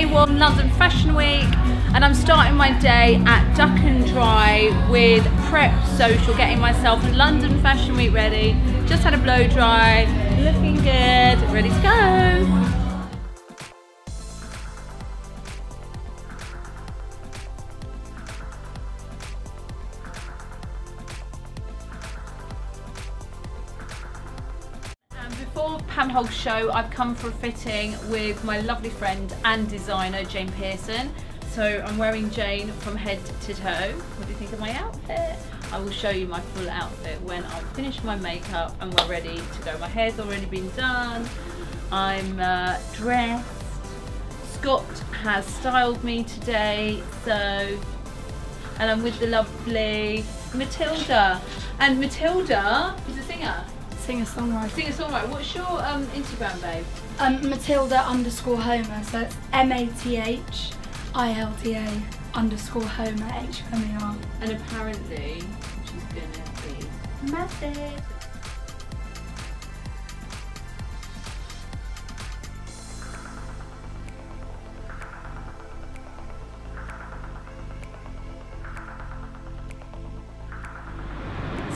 day one, London Fashion Week, and I'm starting my day at Duck and Dry with Prep Social, getting myself London Fashion Week ready. Just had a blow dry, looking good, ready to go. Before Pam Hogg's show, I've come for a fitting with my lovely friend and designer Jayne Pierson. So I'm wearing Jayne from head to toe. What do you think of my outfit? I will show you my full outfit when I've finished my makeup and we're ready to go. My hair's already been done. I'm dressed. Scott has styled me today, and I'm with the lovely Matilda. And Matilda is a singer. Singer-songwriter. Singer-songwriter. What's your Instagram, babe? Matilda_Homer, so it's MATHILDA_Homer. And apparently, she's gonna be massive.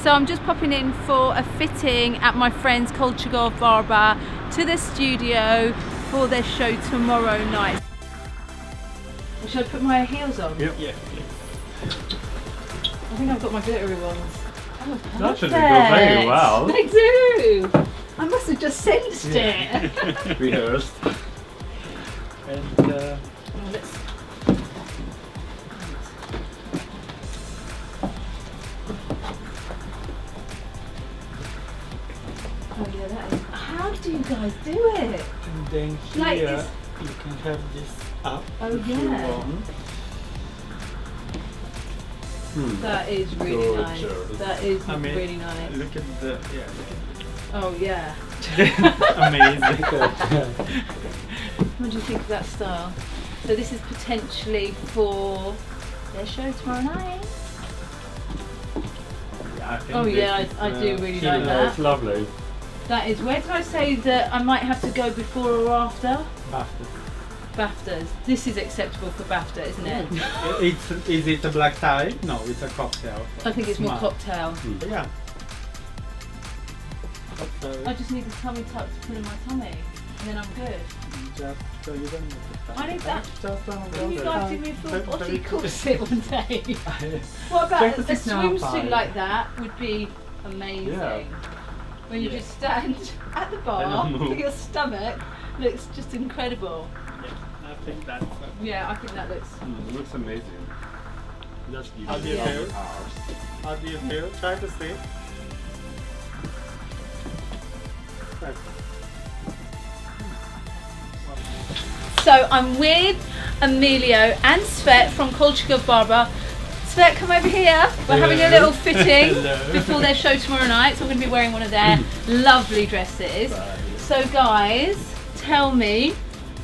So I'm just popping in for a fitting at my friends Kolchagov Barba to the studio for their show tomorrow night. Should I put my heels on? Yep. Yeah. I think I've got my glittery ones. Oh, that's a good day, wow. They do! I must have just sensed it. Rehearsed. And let's... Oh yeah, that is. How do you guys do it? And then here, like this. You can have this up if you want. That is really nice. That is really nice. Look at the, Oh yeah. Amazing. What do you think of that style? So this is potentially for their show tomorrow night. Yeah, I do really like that. It's lovely. That is, where did I say that I might have to go before or after? BAFTA. BAFTAs. This is acceptable for BAFTA, isn't it? Is it a black tie? No, it's a cocktail. I think it's more cocktail. Yeah. Cocktail. I just need the tummy tuck to put in my tummy, and then I'm good. Just so you don't need to I need that. Can you guys do me a full body corset one day? What about a swimsuit like that would be amazing. Yeah. When you just stand at the bar, your stomach looks just incredible. Yeah, I think that's... yeah, I think that looks... it looks amazing. That's beautiful. How do you feel? How do you feel? Try to see. So I'm with Emilio and Svet from Kolchagov Barba. Svet, come over here. We're having a little fitting before their show tomorrow night, so I'm going to be wearing one of their lovely dresses. So guys, tell me,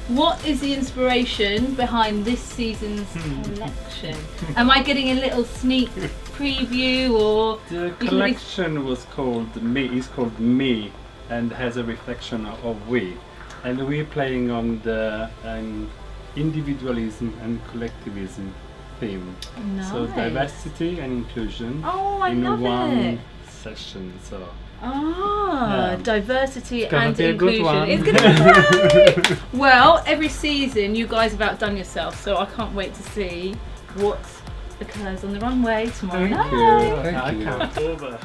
what is the inspiration behind this season's collection? Am I getting a little sneak preview, or the collection was called Me? It's called Me, and has a reflection of we, and we're playing on the individualism and collectivism theme. Nice. So diversity and inclusion in one session. So diversity and inclusion. It's gonna be great. Well, every season you guys have outdone yourself, so I can't wait to see what occurs on the runway tomorrow night. Thank you. I can't over.